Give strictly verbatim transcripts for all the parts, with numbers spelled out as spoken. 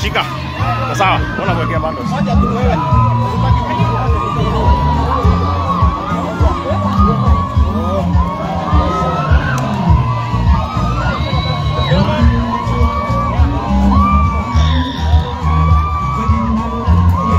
Shika, sawa, ona kuwekea bando. Moja tu wewe. Thank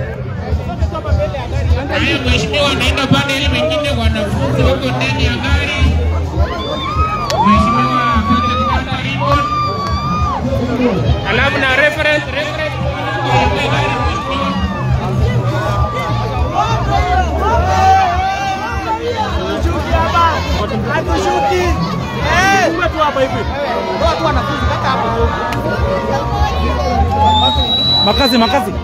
you. konten yang dari semua konten-konten ribut. Kalau benar referensi referensi aku syuti. Eh, buat apa ibu? Buat anak kita apa? Makasih, makasih.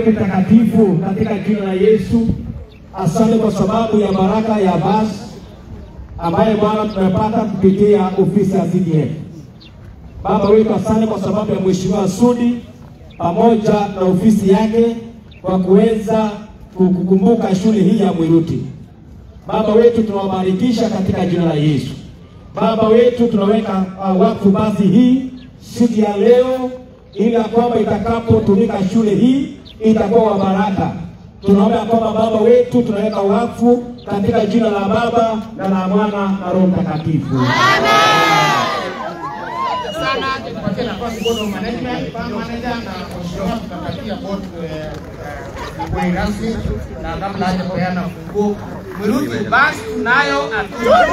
Mtakatifu katika jina la Yesu, asante kwa sababu ya baraka ya Abbas ambaye Bwana tumepata kupitia ofisi ya C D F. Baba wetu, asante kwa sababu ya Mheshimiwa Sudi pamoja na ofisi yake kwa kuweza kukumbuka shule hii ya Mwiruti. Baba wetu, tunawabarikisha katika jina la Yesu. Baba wetu, tunaweka uh, wakfu basi hii siku ya leo ili kwamba itakapotumika shule hii itakuwa baraka. Tunaomba kwamba baba wetu tunaweka wakfu katika jina la Baba na la Mwana na Roho Mtakatifu. Amen. Sana tunapatia nafasi board management, pa manager na ushauri tunapatia board kwa rangi na namna ya kupeana funguo. Mwiruti basi tunayo atunayo.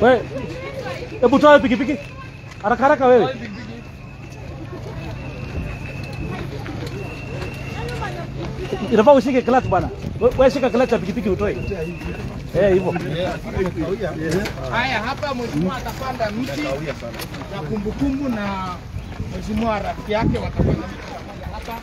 Wewe hebu toa pikipiki haraka haraka wewe. inafaa ushike clutch bwana. Wewe shika clutch ya pikipiki utoe. Eh, hivyo. Haya hapa mheshimiwa atapanda mti na kumbukumbu na mheshimiwa rafiki yake watapanda mti hapa.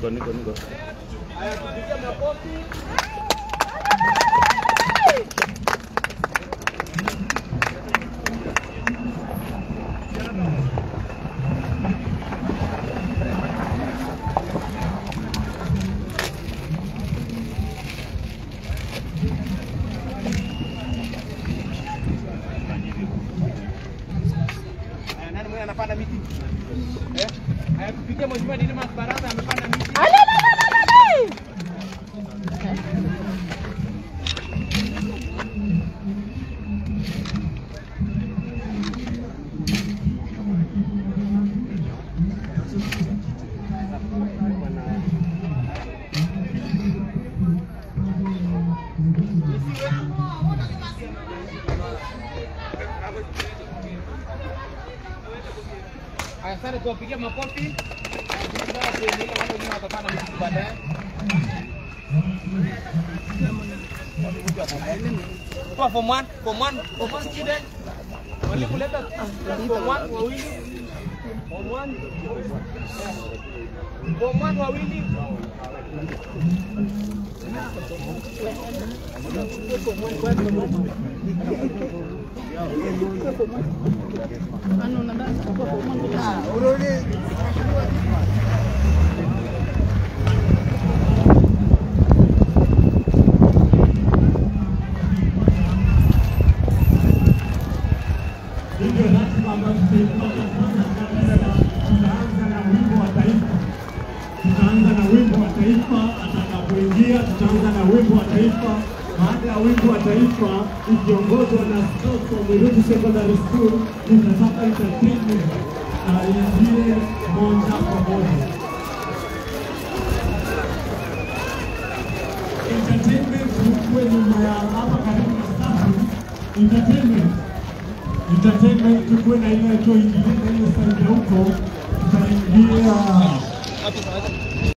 Niko niko niko. Haya tupiga makofi. Anapanda miti. Eh? Haya kupitia mheshimiwa Dini Mas Barasa amepanda miti. Ala la la la la. Haya sana tuwapigia makofi. Tunataka kuendelea watu wengine watapanda miti baadaye. Kwa form one, form one, form one student. Wale kuleta form one wawili. Form one. Form one wawili. Ano na dance ko po man dito. Ah, urole. Dito na si mama dito na tutaanza na wimbo wa taifa atakapoingia tutaanza na wimbo wa taifa. Baada ya wimbo wa taifa ikiongozwa na Soko Mwiruti Secondary School inasaka entertainment na injili moja kwa moja. Entertainment hukuwe nyuma ya hapa karibu na stafu. Entertainment Entertainment hukuwe na ile tu ingine na ile stafu huko tutaingia.